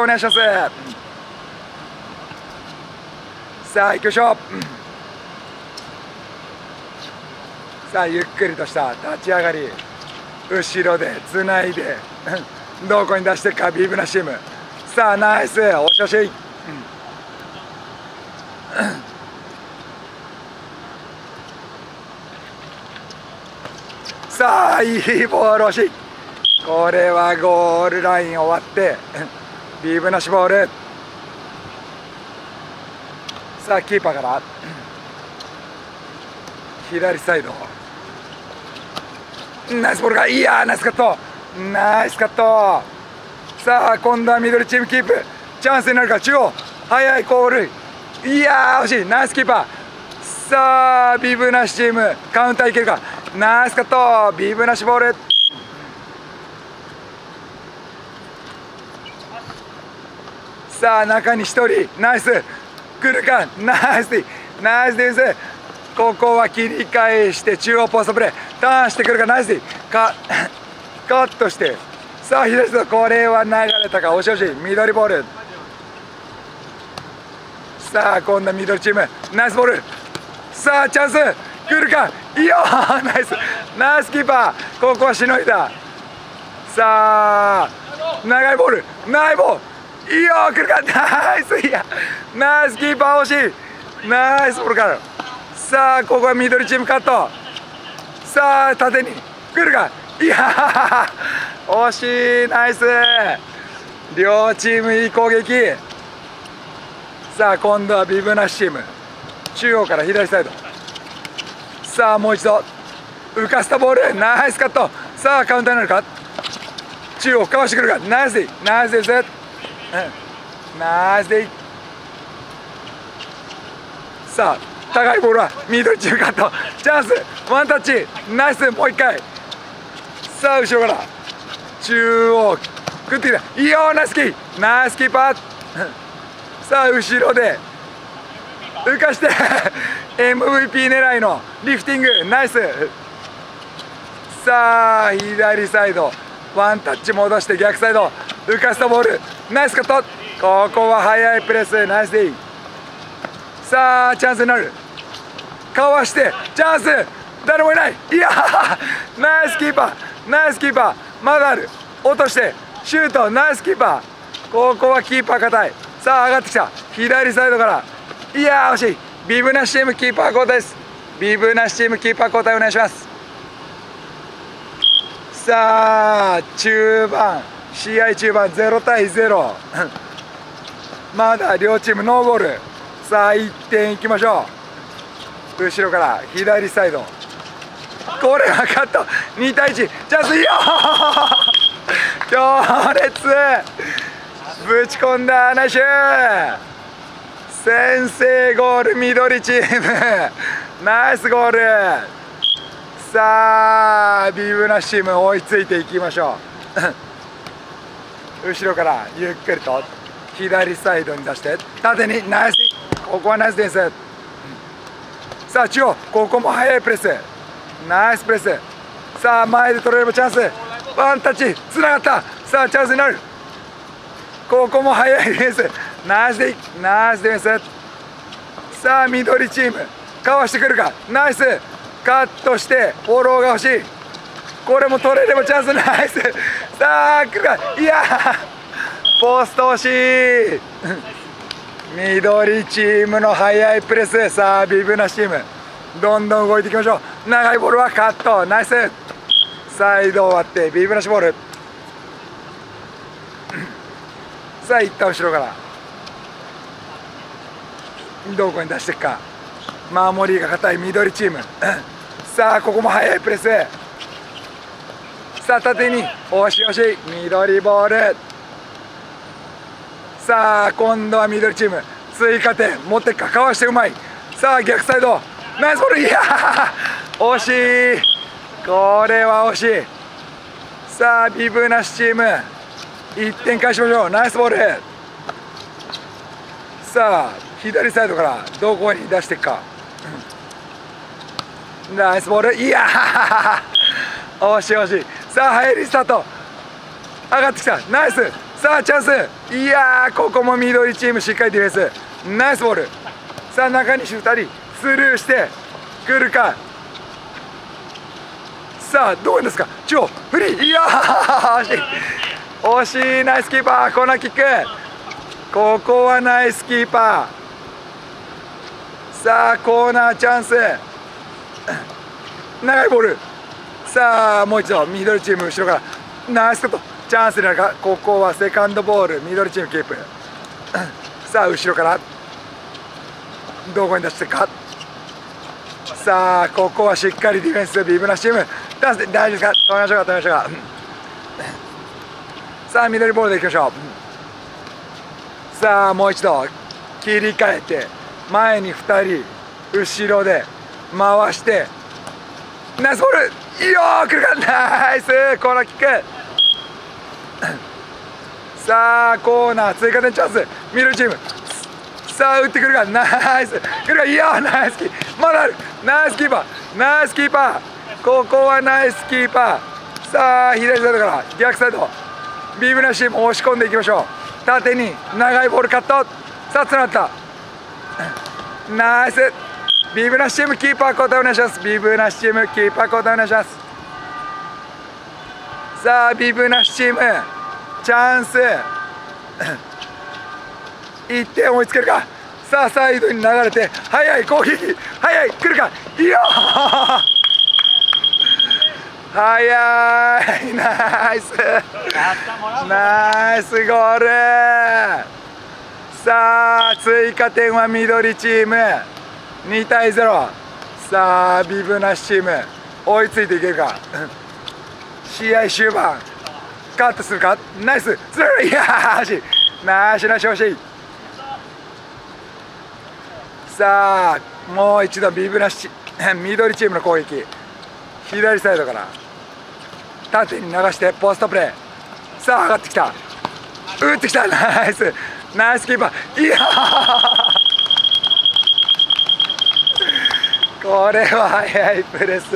くお願いします。さあ行きましょう。さあゆっくりとした立ち上がり、後ろでつないでどこに出していくか、ビブナシム。さあナイスおしゃし、さあいいボール押し、これはゴールライン終わってビブナシボール。さあキーパーから左サイド、ナイスボールが、いやーナイスカット、ナイスカット。さあ今度はミドルチームキープ、チャンスになるから中央、速いコール、いやー惜しい、ナイスキーパー。さあビブナシチームカウンターいけるか、ナイスカット、ビブナシボール。さあ中に1人、ナイス来るか、ナイスディナイスディフェンス。ここは切り返して中央ポストプレー、ターンしてくるか、ナイスディカットして、さあ左手、これは流れたか、押し押し緑ボール。さあ今度は緑チームナイスボール。さあチャンス来るか、いいよナイスナイスキーパー、ここはしのいだ。さあ長いボール、長いボール、いいよ来るか、ナイス、いやナイスキーパー惜しい、ナイスボールから。さあここは緑チームカット、さあ縦に来るか、いや惜しい、ナイス、両チームいい攻撃。さあ今度はビブナシチーム中央から左サイド、さあもう一度浮かせたボール、ナイスカット。さあカウンターになるか、中央かわしてくるか、ナイスディナイスディです、ナイスディ。さあ高いボールは緑中カット、チャンスワンタッチ、ナイス、もう一回。さあ後ろから中央食ってきた、いいよナイスキー、ナイスキーパー。さあ後ろで浮かしてMVP 狙いのリフティング、ナイス。さあ左サイドワンタッチ戻して逆サイド浮かせたボール、ナイスカット。ここは速いプレス、ナイスディ。さあチャンスになる、かわしてチャンス、誰もいない、いやナイスキーパー、ナイスキーパー、まだある、落としてシュート、ナイスキーパー。ここはキーパー堅い。さあ上がってきた左サイドから、いや惜しい。ビブナシチームキーパー交代です。ビブナシチームキーパー交代お願いします。さあ中盤、試合中盤0対0まだ両チームノーゴール。さあ1点いきましょう。後ろから左サイド、これはカット、2対1チャンス、いいよ強烈ぶち込んだ、ナイスシュー、先制ゴール緑チームナイスゴール。さあビブナシチーム追いついていきましょう後ろからゆっくりと左サイドに出して縦に、ナイス、ここはナイスです。さあ中央、ここも速いプレス、ナイスプレス。さあ前で取れればチャンス、ワンタッチつながった。さあチャンスになる、ここも速いディフェンス、ナイスディナイスディフェンス。さあ緑チームかわしてくるか、ナイスカットしてフォローが欲しい、これも取れればチャンス、ナイス。さあ来るか、いやポスト惜しい緑チームの速いプレス。さあビブナシチームどんどん動いていきましょう。長いボールはカット、ナイスサイド終わってビブナシボール。さあ一旦後ろからどこに出していくか、守りが堅い緑チームさあここも速いプレス、さあ縦に押し押し緑ボール。さあ今度は緑チーム追加点持ってか、かわしてうまい。さあ逆サイドナイスボール、いや惜しい、これは惜しい。さあビブナシチーム1点返しましょう、ナイスボール。さあ左サイドからどこに出していくか、ナイスボール、いや惜しい惜しい。さあ入りスタート、上がってきた、ナイスさあチャンス、いやー、ここも緑チームしっかりディフェンス、ナイスボール。さあ中西2人スルーしてくるか。さあどうですか、中央フリー、いやー惜しい惜しい、ナイスキーパー、コーナーキック、ここはナイスキーパー。さあコーナーチャンス、長いボール。さあもう一度緑チーム後ろからナイスカット、チャンスになるか。ここはセカンドボール、緑チームキープ。さあ後ろからどこに出してるか。さあここはしっかりディフェンス、ビブナシチームダンスで大丈夫ですか、止めましょうか、止めましょうか。さあ緑ボールでいきましょう。さあもう一度切り替えて前に2人後ろで回して、ナイスボール、いいよー、来るか、ナイスコーナーキック。さあコーナー追加点チャンス、緑チーム。さあ打ってくるか、ナイス、来るか、いいよー、ナイスキー、まだある、ナイスキーパー、ナイスキーパー、ここはナイスキーパー。さあ左サイドから逆サイド、ビブナシチーム押し込んでいきましょう。縦に長いボールカット、さあつながった、ナイス。ビブナシチームキーパー交代お願いします。ビブナシチームキーパー交代お願いします。さあビブナシチームチャンス1点追いつけるか。さあサイドに流れて速い攻撃、速い、来るか、いいよ速い、ナイスナイスゴール。さあ追加点は緑チーム、2対0。さあビブナシチーム追いついていけるか。試合終盤カットするか、ナイスつながる、いやー惜しい、ナイスナイス惜しい。さあもう一度ビブナシ緑チームの攻撃、左サイドから縦に流してポストプレー。さあ上がってきた、打ってきた、ナイスナイスキーパー、いやーこれは速いプレス、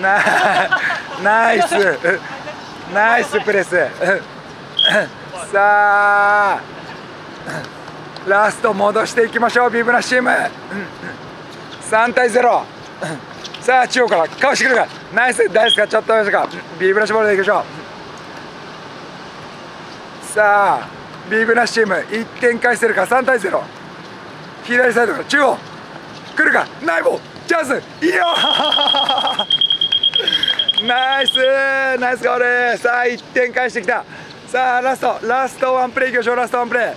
ナイスナイスプレス。さあラスト戻していきましょう、ビブナシチーム3対0。さあ中央からかわしてくるか、ナイス大好きか、ちょっと大好きか、ビブナシボールでいきましょう。さあビブナシチーム1点返せるか、3対0。左サイドから中央来るか、ナイボーチャンス、いいよナイスナイスゴール。さあ1点返してきた。さあラストワンプレーいきましょう、ラストワンプレー、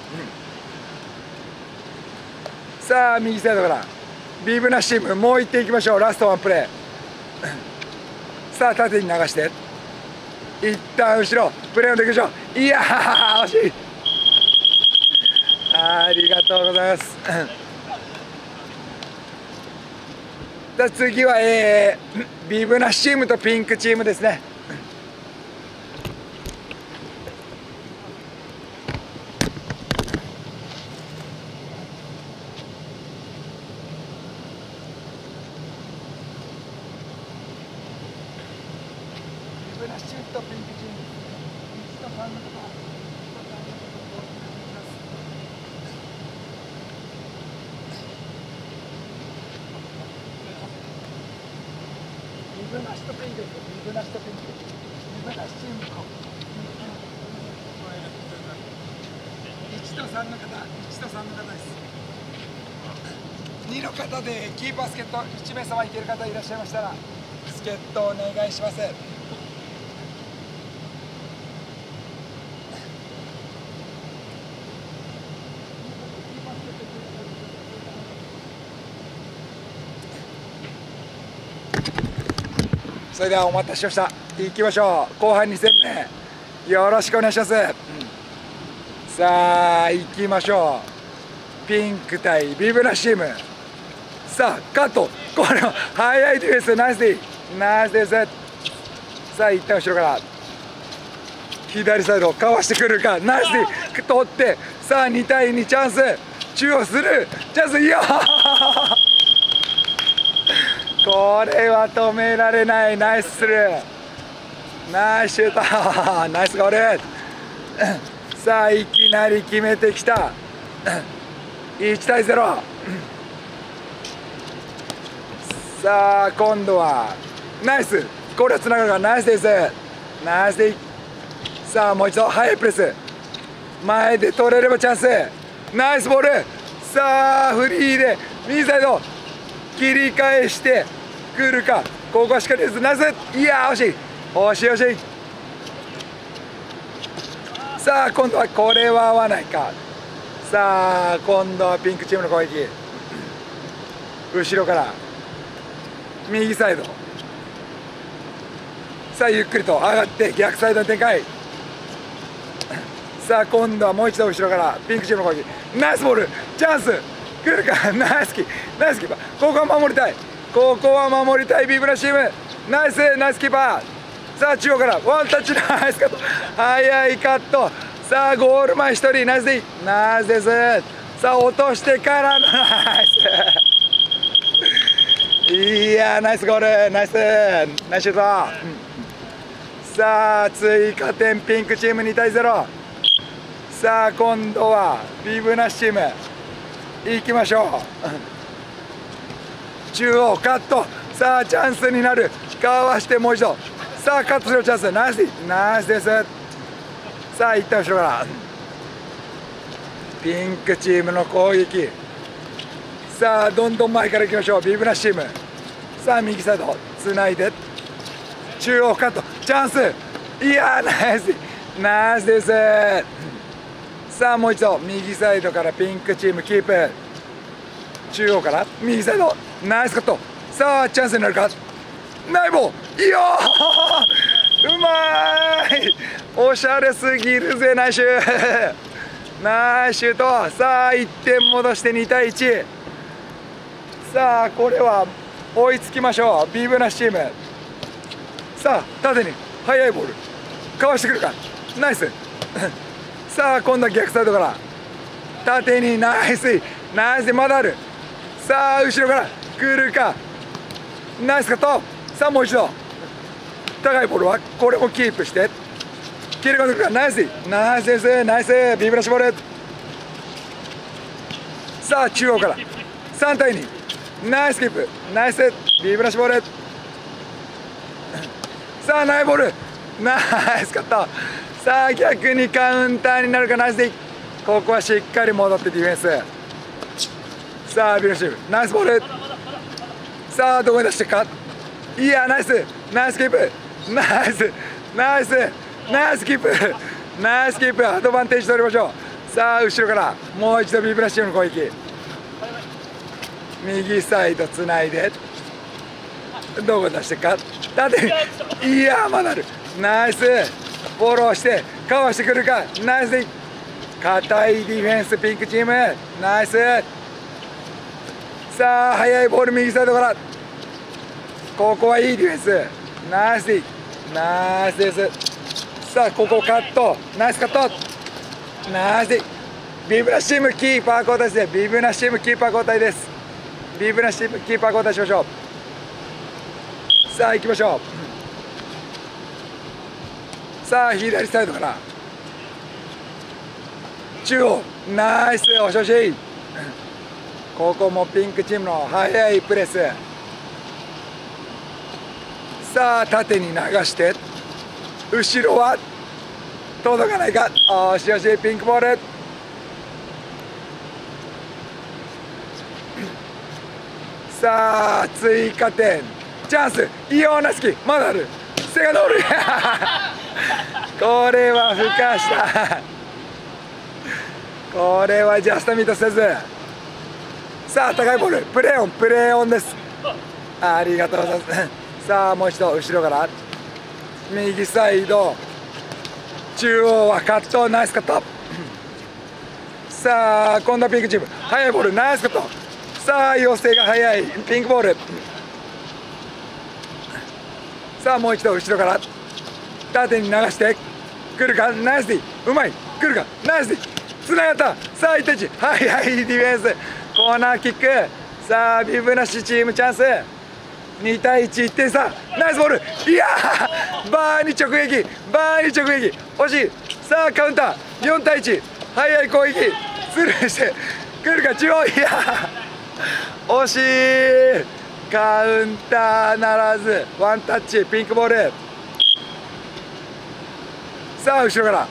さあ右サイドからビブナシチームもう1点いきましょう、ラストワンプレー。さあ縦に流して一旦後ろプレーをできましょう、いやー惜しい、ありがとうございます次は、ビブナシチームとピンクチームですね。ビブナシチームとピンクチーム、一と3のところ。2の方でキーパー助っ人1名様いける方いらっしゃいましたら助っ人お願いします。それではお待たせしました、行きましょう、後半2戦目よろしくお願いします。さあ行きましょう、ピンク対ビブナシチーム。さあカット、これは速いディフェンス、ナイスディ、ナイスディフェンス。さあ一旦後ろから左サイドをかわしてくるか、ナイスディ取って、さあ2対2チャンス、中央するチャンス、いやこれは止められない、ナイススルー、ナイスシュートナイスゴール。さあいきなり決めてきた。1対0。さあ今度はナイス、これはつながるからナイスです、ナイスで。さあもう一度速いプレス、前で取れればチャンス。ナイスボール。さあフリーで右サイド切り返してくるか、ここはしっかりです。ナイス、いやー惜しい惜しい惜しい。さあ今度はこれは合わないか。さあ今度はピンクチームの攻撃、後ろから右サイド。さあゆっくりと上がって逆サイドの展開。さあ今度はもう一度後ろからピンクチームの攻撃。ナイスボール、チャンス来るか。ナイスキー、ナイスキーパー、ここは守りたい、ここは守りたい。ビブラチームナイス、ナイスキーパー。さあ中央からワンタッチ、ナイスカット、速いカット。さあゴール前1人、ナイスでいい、ナイスです。さあ落としてからナイスいやーナイスゴール、ナイスナイスシュート、さあ追加点ピンクチーム2対0。さあ今度はビブナッシュチーム行きましょう中央カット、さあチャンスになる、かわしてもう一度、さあカットするチャンス、ナイスナイスです。さあ一旦後ろからピンクチームの攻撃。さあどんどん前から行きましょうビブナッシュチーム。さあ右サイドつないで中央カット、チャンス、いやーナイスナイスです。さあもう一度右サイドからピンクチームキープ、中央から右サイドナイスカット。さあチャンスになるか、ナイボー、いいよー、うまーい、おしゃれすぎるぜ、ナイスシューナイスシュート。さあ1点戻して2対1。さあこれは追いつきましょうビブナッシュチーム。さあ縦に速いボールかわしてくるか、ナイスさあ今度は逆サイドから縦にナイスナイス、まだある。さあ後ろから来るか、ナイスカット。さあもう一度高いボールはこれもキープして切り込んでくるか、ナイスナイスです、ナイスビブラシボール。さあ中央から3対2、ナイスキープ、ナイスビブラシボール。さあナイボール、ナイスカット。さあ逆にカウンターになるか、ナイスでいい、ここはしっかり戻ってディフェンス。さあビルシーブナイスボール、さあどこに出してか、いやナイスナイスキープ、ナイスナイスナイスキープ、ナイスキープ、アドバンテージ取りましょう。さあ後ろからもう一度ビブラシーブの攻撃、右サイドつないでどこに出してか、縦に、いやーまだある、ナイスフォローしてかわしてくるか、ナイスで硬いディフェンスピンクチーム、ナイス。さあ速いボール右サイドから、ここはいいディフェンス、ナイスでナイスです。さあここカット、ナイスカット、ナイスでビブナッシュチームキーパー交代ですね。ビブナッシュチームキーパー交代です。ビブナッシュチームキーパー交代しましょう。さあ行きましょう。さあ左サイドから中央、ナイスおしおし。ここもピンクチームの速いプレス。さあ縦に流して後ろは届かないか、おしおしピンクボール。さあ追加点チャンス、イオナスキまだある、セカンドボールこれはふかしたこれはジャストミートせず。さあ高いボールプレーオン、プレーオンです、ありがとうございますさあもう一度後ろから右サイド中央はカット、ナイスカットさあ今度はピンクチーム速いボール、ナイスカット。さあ寄せが速いピンクボール。さあもう一度後ろから縦に流してくるか、ナイスディ、うまい、くるか、ナイスディ、つながった。さあ1対1、はいはいディフェンス、コーナーキック。さあビブナッシュチームチャンス。2対1、1点差、ナイスボール、いやー、バーに直撃、バーに直撃、惜しい、さあカウンター、4対1、速い攻撃、スルーして、来るか、中央、いやー、惜しい、カウンターならず、ワンタッチ、ピンクボール、さあ、後ろから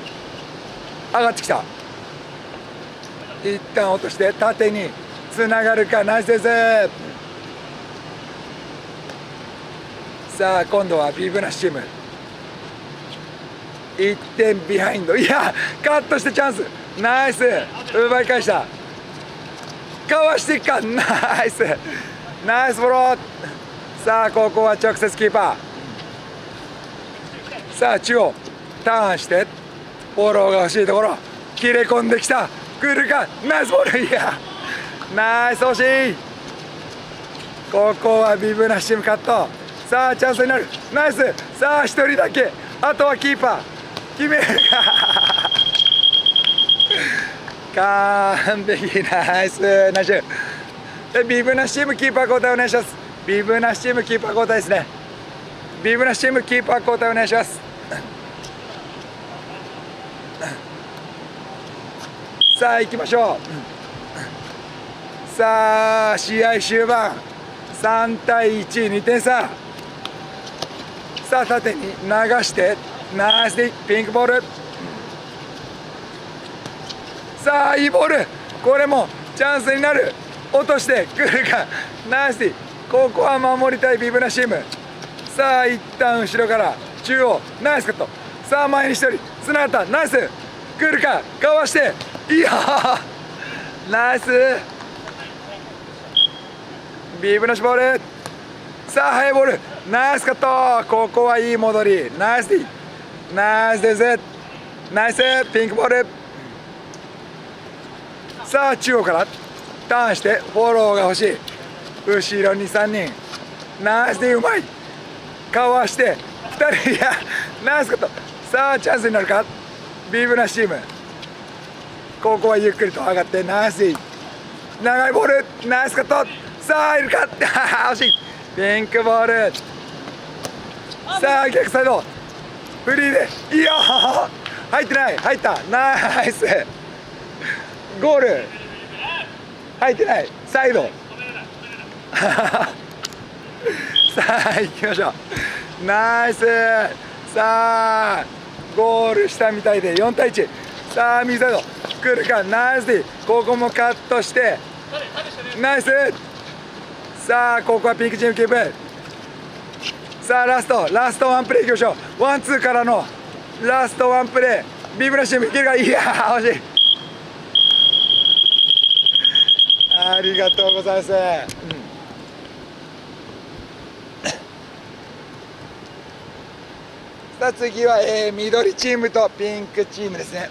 上がってきた、一旦落として、縦につながるか、ナイスです。さあ今度はビブナッシュチーム1点ビハインド、いやカットしてチャンス、ナイス、奪い返した、かわしていくか、ナイスナイスフォロー、さあここは直接キーパー、さあ中央ターンしてフォローが欲しいところ、切れ込んできた、来るか、ナイスボール、いやナイス、惜しい、ここはビブナッシュチームカット、さあチャンスになる、ナイス、さあ1人だけ、あとはキーパー決めるか完璧、ナイスナイス、ビブナッシュチームキーパー交代お願いします、ビブナッシュチームキーパー交代ですね、ビブナッシュチームキーパー交代お願いしますさあ行きましょう、さあ試合終盤3対1、2点差、さあ縦に流してナイスでピンクボール、さあいいボール、これもチャンスになる、落としてくるか、ナイスでここは守りたいビブナチーム、さあ一旦後ろから中央ナイスカット、さあ前に1人つながった、ナイス来るか、かわして、いやナイスビブナシボール、さあ速いボール、ナイスカット、ここはいい戻り、ナイスディ、ナイスです、ナイスピンクボール、さあ中央からターンしてフォローが欲しい、後ろに3人、ナイスディ、うまい、かわして2人、いやナイスカット、さあチャンスになるか、ビブナシチームここはゆっくりと上がって、ナイスディ、長いボール、ナイスカット、さあいるか惜しい、ピンクボール、さあ逆サイドフリーで、いや入ってない、入った、ナイスゴール、入ってないサイドさあ行きましょう、ナイス、さあゴールしたみたいで4対1、さあ右サイド来るか、ナイスでここもカットして、ナイス、さあここはピンクチームキープ、さあラストワンプレーいきましょう、ワンツーからのラストワンプレー、ビブラシームいけるか、いやー惜しいありがとうございます、さあ次は、緑チームとピンクチームですね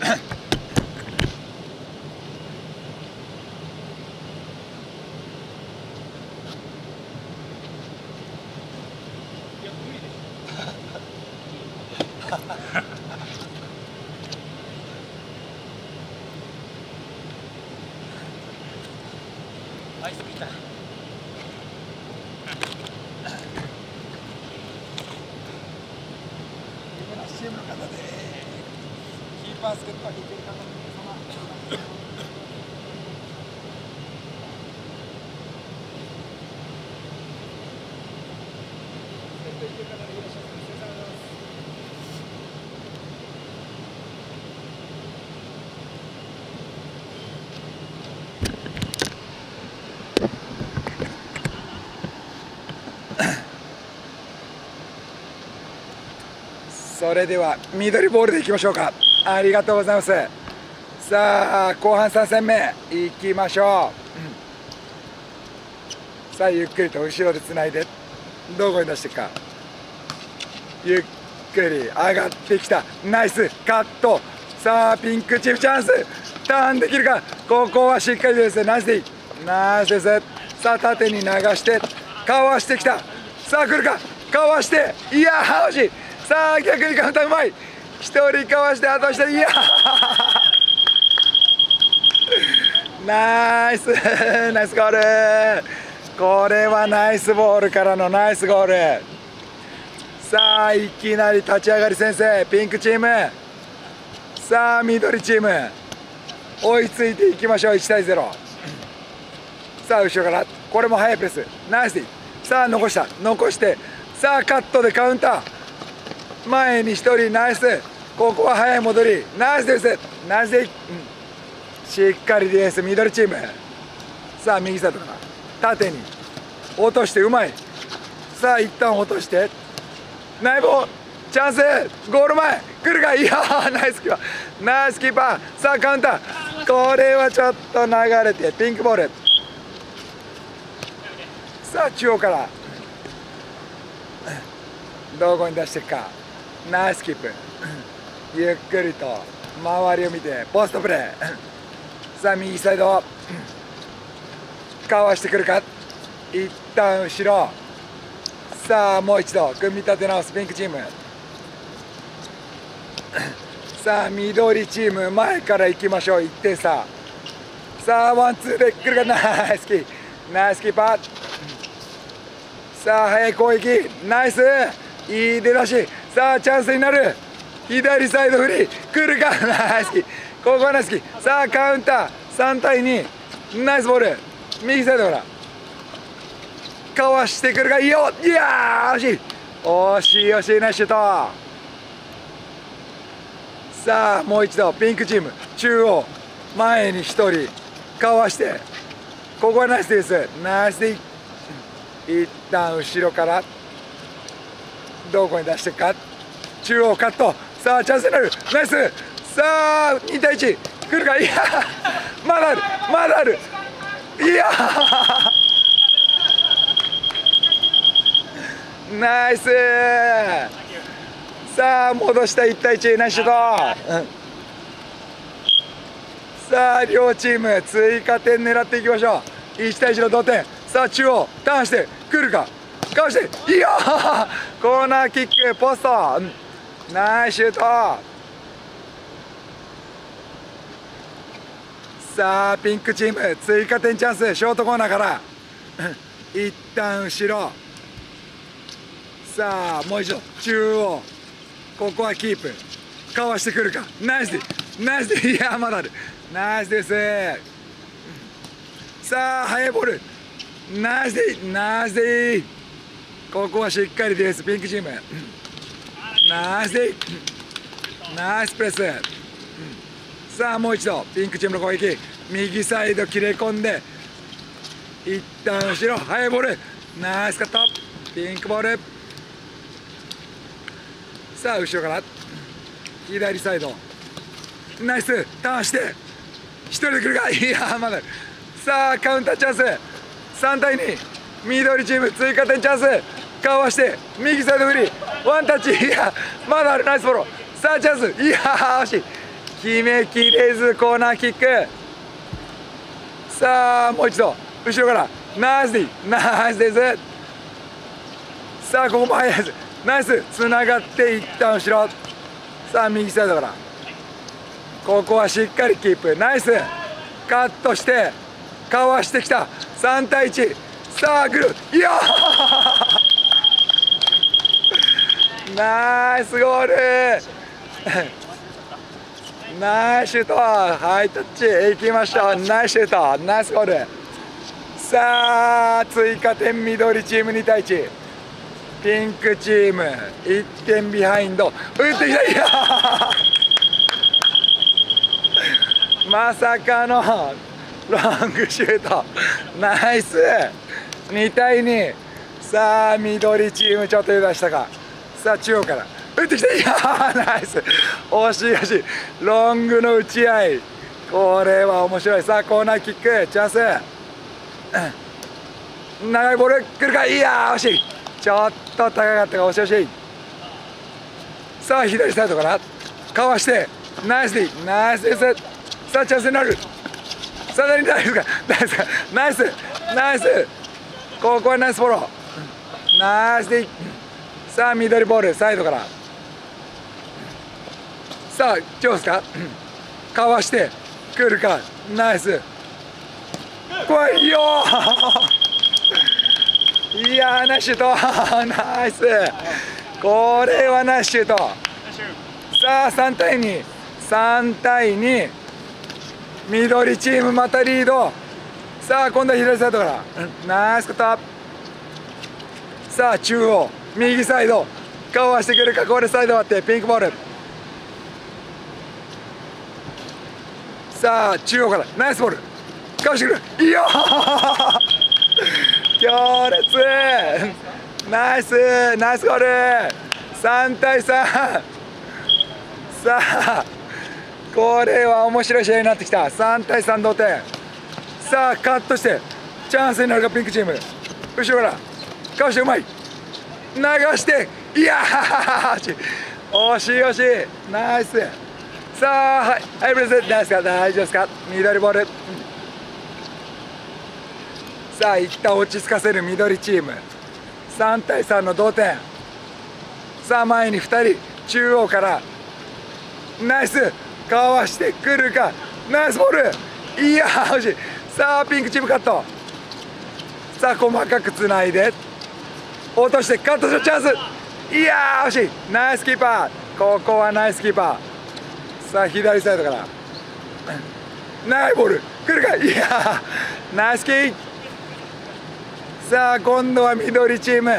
それでは緑ボールでいきましょうか、ありがとうございます、さあ後半3戦目いきましょう、さあゆっくりと後ろでつないでどこに出していくか、ゆっくり上がってきた、ナイスカット、さあピンクチームチャンス、ターンできるか、ここはしっかりですね、ナイスでいい、ナイスです、さあ縦に流してかわしてきた、さあ来るか、かわして、いやー惜しい、さあ逆にカウンターうまい、1人かわしてあと1人、いやナイスナイスゴール、これはナイスボールからのナイスゴール。さあいきなり立ち上がり先制、ピンクチーム。さあ緑チーム追いついていきましょう。1対0。さあ後ろからこれも速いプレス、ナイス。さあ残した、残して、さあカットでカウンター、前に1人ナイス。ここは速い戻り、ナイスです、ナイスで、しっかりディフェンス緑チーム。さあ右サイドから縦に落として、うまい。さあ一旦落として内棒、チャンス、ゴール前来るか、いやーナイスキーパー、ナイスキーパー。さあカウンター、これはちょっと流れてピンクボール。さあ中央からどこに出していくか、ナイスキープ、ゆっくりと周りを見てポストプレー。さあ右サイドかわしてくるか、一旦後ろ。さあもう一度組み立て直すピンクチーム。さあ緑チーム前から行きましょう、1点差。さあワンツーで来るか、ナイスキー、ナイスキーパー。さあ早い攻撃、ナイス、いい出だし。さあチャンスになる、左サイドフリー来るか、ナイスキー、ここはナイスキー。さあカウンター3対2、ナイスボール。右サイドからかわしてくるが、いいよ、いやー惜しい、惜しい惜しい、ナイスシュート。さあもう一度ピンクチーム中央、前に1人かわして、ここはナイスです、ナイスで、一旦後ろからどこに出していくか、中央カット。さあチャンスになる、ナイス。さあ2対1来るか、いやまだある、まだある、いやナイス。さあ戻した、1対1、ナイスシュート。さあ両チーム追加点狙っていきましょう、1対1の同点。さあ中央ターンして来るか、かわして、いやコーナーキックポスト、ナイスシュート。さあピンクチーム追加点チャンス、ショートコーナーから一旦後ろ。さあもう一度中央、ここはキープ、かわしてくるか、ナイスで、ナイスで、いやまだある、ナイスです。さあ速いボール、ナイスでいい、ナイスでいい、ここはしっかりディフェンスピンクチーム、ナイスでいい、ナイスプレス。さあもう一度ピンクチームの攻撃、右サイド切れ込んで一旦後ろ、速いボール、ナイスカット、ピンクボール。さあ後ろから左サイド、ナイスターンして1人で来るか、いやまだ。さあカウンターチャンス、3対2緑チーム追加点チャンス、かわして右サイドフリー、ワンタッチ、いやまだある、ナイスフォロー。さあチャンス、いや惜しい、決めきれずコーナーキック。さあもう一度後ろから、ナイスディ、ナイスです。さあここも速いです、ナイス、つながって一旦後ろ。さあ右サイドからここはしっかりキープ、ナイスカットしてかわしてきた、3対1。さあ来る、いやナイスゴールナイスシュート、ハイタッチ行きましょう、ナイスシュート、ナイスゴール。さあ追加点緑チーム2対1、ピンクチーム1点ビハインド、打ってきた、いやまさかのロングシュート、ナイス2対2。さあ緑チームちょっと油断したか。さあ中央から打ってきて、いやナイス、惜しい惜しい、ロングの打ち合い、これは面白い。さあコーナーキックチャンス、長いボール来るか、いや惜しい、ちょっと高かったが惜しい惜しい。さあ左サイドからかわして、ナイスでいい、ナイスです。さあチャンスになる、さらにナイスか、ナイス、ナイス、ここはナイスフォロー、ナイスでいい。さあ緑ボールサイドから、さあジョースかかわして来るか、ナイス、来いよいやー、ナッシュとナイス、これはナッシュと。さあ3対2、緑チームまたリード。さあ今度は左サイドからナイスカット。さあ中央右サイドカバーしてくるか、これサイド割ってピンクボール。さあ中央からナイスボールかわしてくる、いいよ強烈ナイスゴール、3対3。さあこれは面白い試合になってきた、3対3同点。さあカットしてチャンスになるかピンクチーム、後ろからかわしてうまい流して、いやー惜しいナイス。さあはいブレスナイスか、大丈夫ですか、緑ボール。さあ一旦落ち着かせる緑チーム、3対3の同点。さあ前に2人、中央からナイスかわしてくるか、ナイスボール、いやー惜しい。さあピンクチームカット。さあ細かくつないで落としてカットするチャンス、いやー惜しい。ナイスキーパー、ここはナイスキーパー。さあ左サイドからナイスボールくるか、いやーナイスキー。さあ今度は緑チーム、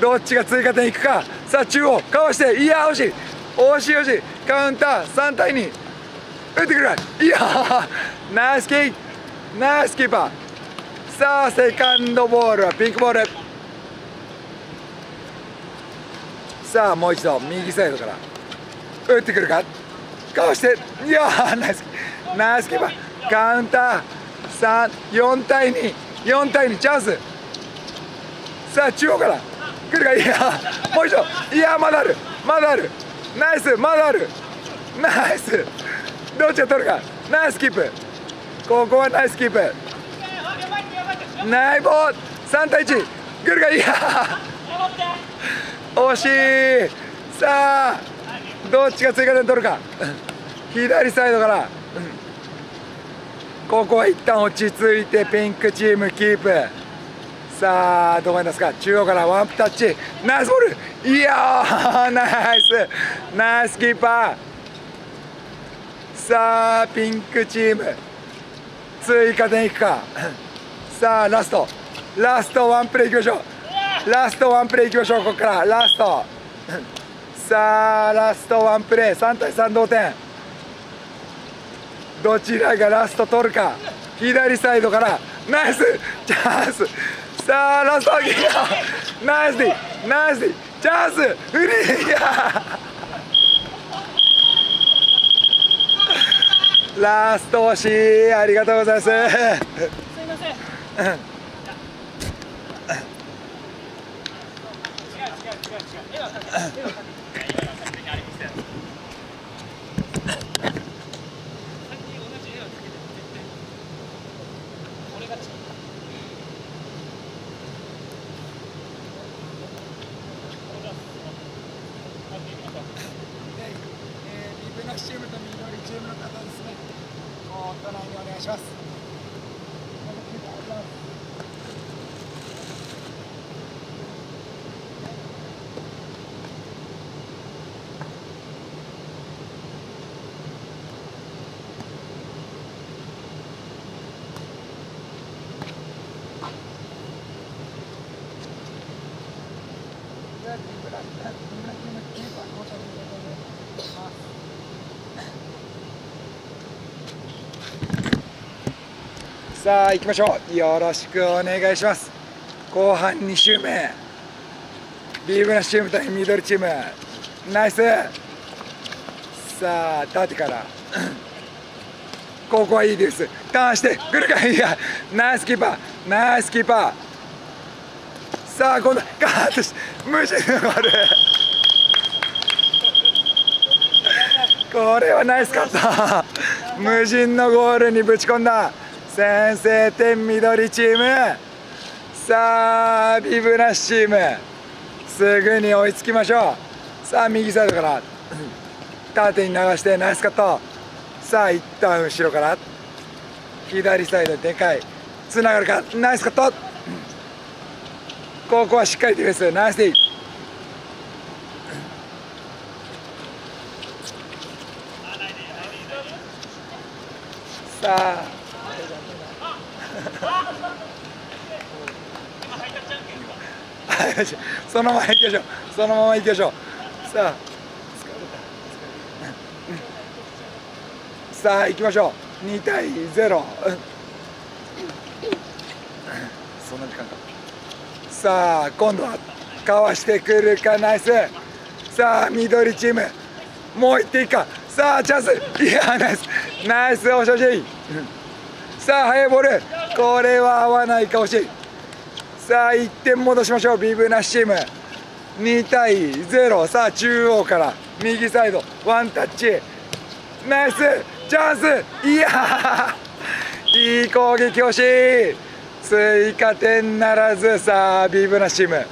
どっちが追加点いくか。さあ中央かわして、いや惜しい惜しいカウンター3対2打ってくる、いやナイスキーパー。さあセカンドボールはピンクボール。さあもう一度右サイドから打ってくるか、かわして、いやナイスキーパーカウンター4対2チャンス。さあ中央から来るか、いやもう一度、いやまだあるナイス、ナイス、どっちが取るか、ナイスキープ、ここはナイスキープ、ナイボー3対1来るか、いや惜しい。さあどっちが追加点取るか、左サイドからここは一旦落ち着いてピンクチームキープ。さあどう思いますか、中央からワンタッチナイスボール、いやーナイスキーパー。さあピンクチーム追加点いくか。さあラストワンプレーいきましょう、ここからラスト。さあラストワンプレー3対3同点、どちらがラスト取るか。左サイドからナイスチャンス。さあラストナイスディチャンスフリー、ラスト惜しい、ありがとうございます。すいません。さあ行きましょう、よろしくお願いします。後半2周目、ビーブラッシュチーム対緑チーム、ナイス。さあ縦からここはいいです、ターンしてくるか、いやナイスキーパー。さあ今度ガーッとして無視のゴールこれはナイスカット無人のゴールにぶち込んだ、先制点緑チーム。さあビブラシチームすぐに追いつきましょう。さあ右サイドから縦に流してナイスカット。さあ一旦後ろから左サイドでかいつながるか、ナイスカット。ここはしっかりディフェンス、ナイスディー。さあそのまま行きましょう、そのまま行きましょう。さあさあ行きましょう。2対0、そんな時間か。さあ今度はかわしてくるか、ナイス。さあ緑チームもう行っていいか。さあチャンス、いやナイスナイス、おしゃし。さあ速いボール、これは合わないか、惜しい。さあ1点戻しましょう、ビブナッシュチーム2対0。さあ中央から右サイドワンタッチ、ナイスチャンス、いやいい攻撃、惜しい。追加点ならず。さあビブナッシュチーム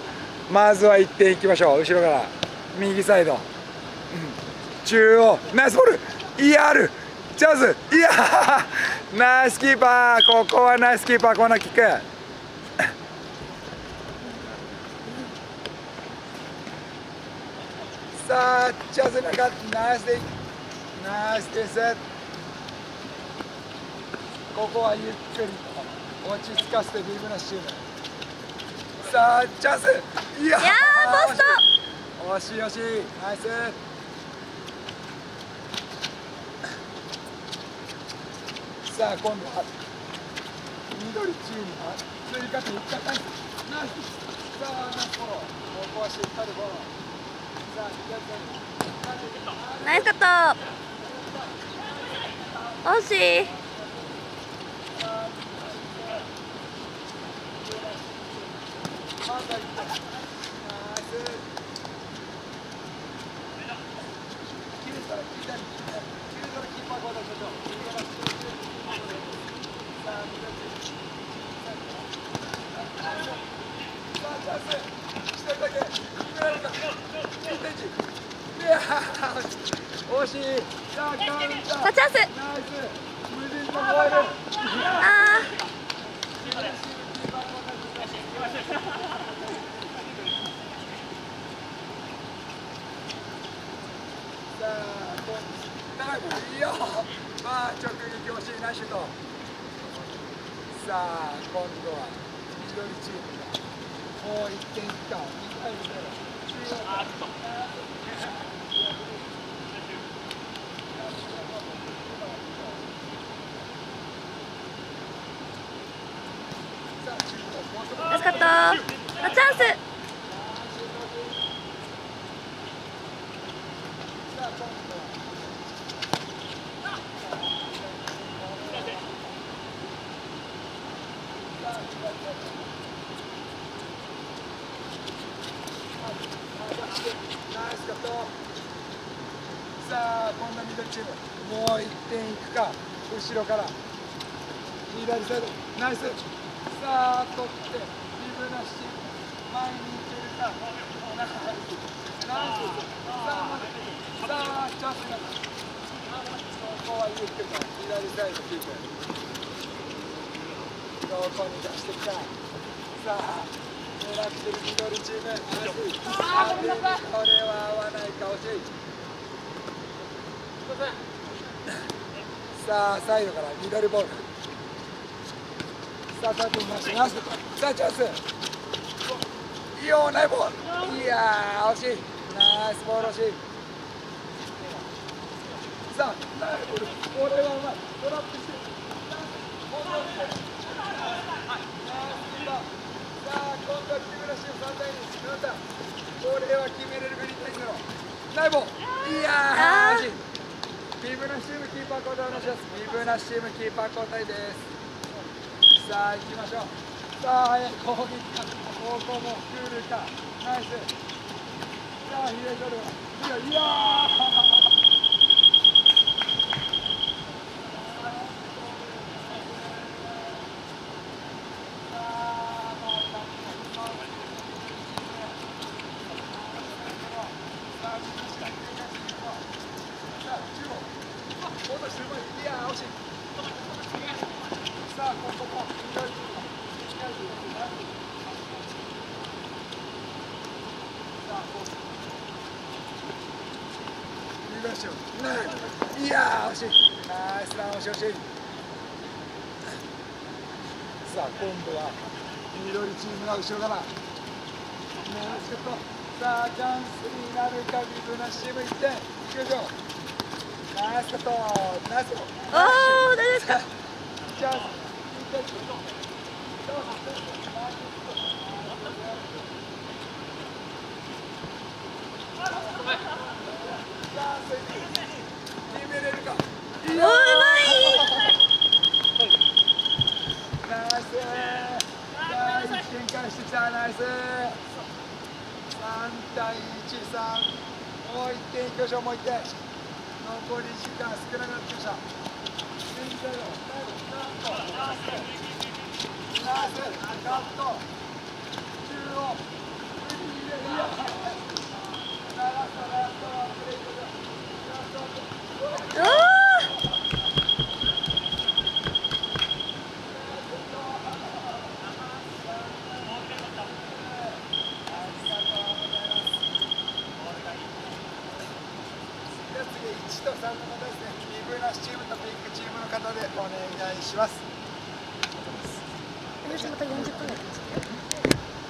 まずは1点いきましょう。後ろから右サイド中央、ナイスボール、いやあるチャンス、いやナイスキーパー、ここはナイスキーパー、コーナーキック。さあチャンスなかった、ナイスでナイスです。ここはゆっくり落ち着かせてビブナッシュ。さあチャンス、いやポスト、惜しい惜しい、ナイス。さあ今度は緑チームは追加点いったかい。さあナイスフォロー、ここはしっかりフォロー。さあ左ナイスカット、惜しい。後ろから左サイド、ナイス。さあ取ってリブなし前に行けるか、ナイス。さあ待って、さあチャンスになった。ここはゆっくりと左サイドキープ、どこに出してきた。さあ狙ってる緑チーム、ナイス。あー、これは合わないか、惜しい。すいません。さあサイドから緑ボール、さあチャンス、さあチャンス、いやナイスボール、いやー惜しい、ナイスボール惜しい。さあナイスボール、これはうまい、トラップしてさあ今度はキムラシュ3対2、ナタこれは決めれる、ベリータイズのナイスボール、いやー惜しい。ビブナッシュチームキーパー交代お願いします。ビブナッシュチームキーパー交代です。さあ行きましょう。さあ早い攻撃か、ここも来るか、ナイス。さあ左ドル、いやさあここも左、ラッシュ、いやー惜しい、ナイスラン、惜しい惜しい。さあ今度は緑チームが後ろからナイスショット。さあチャンスになるか、ビブナシブ1点、いきましょう。ナイスショット、ナイスショット、おー誰ですか。チャンスもう1点、残り時間少なくなってきました。チームの方でお願いします。